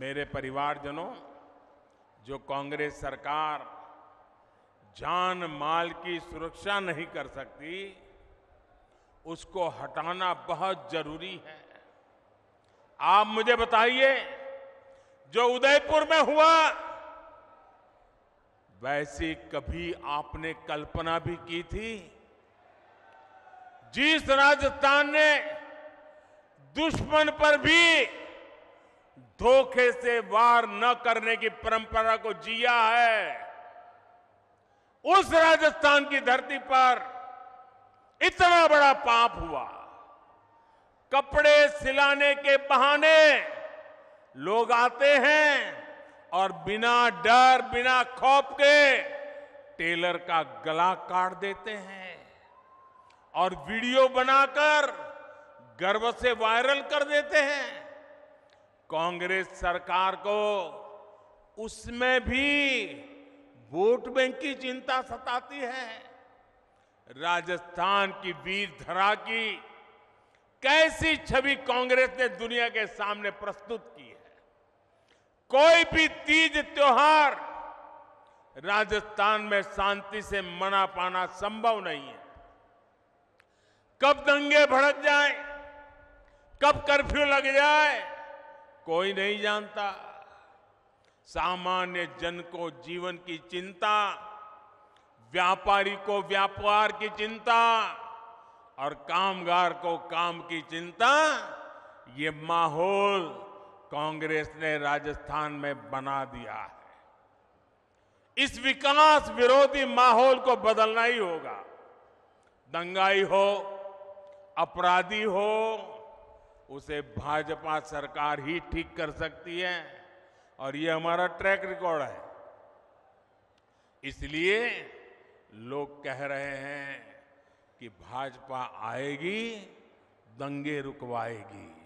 मेरे परिवारजनों, जो कांग्रेस सरकार जान माल की सुरक्षा नहीं कर सकती, उसको हटाना बहुत जरूरी है। आप मुझे बताइए, जो उदयपुर में हुआ वैसी कभी आपने कल्पना भी की थी? जिस राजस्थान ने दुश्मन पर भी धोखे से वार न करने की परंपरा को जिया है, उस राजस्थान की धरती पर इतना बड़ा पाप हुआ। कपड़े सिलाने के बहाने लोग आते हैं और बिना डर बिना खौफ के टेलर का गला काट देते हैं और वीडियो बनाकर गर्व से वायरल कर देते हैं। कांग्रेस सरकार को उसमें भी वोट बैंक की चिंता सताती है। राजस्थान की वीरधारा की कैसी छवि कांग्रेस ने दुनिया के सामने प्रस्तुत की है। कोई भी तीज त्योहार राजस्थान में शांति से मना पाना संभव नहीं है। कब दंगे भड़क जाए, कब कर्फ्यू लग जाए, कोई नहीं जानता। सामान्य जन को जीवन की चिंता, व्यापारी को व्यापार की चिंता और कामगार को काम की चिंता, ये माहौल कांग्रेस ने राजस्थान में बना दिया है। इस विकास विरोधी माहौल को बदलना ही होगा। दंगाई हो, अपराधी हो, उसे भाजपा सरकार ही ठीक कर सकती है और ये हमारा ट्रैक रिकॉर्ड है। इसलिए लोग कह रहे हैं कि भाजपा आएगी, दंगे रुकवाएगी।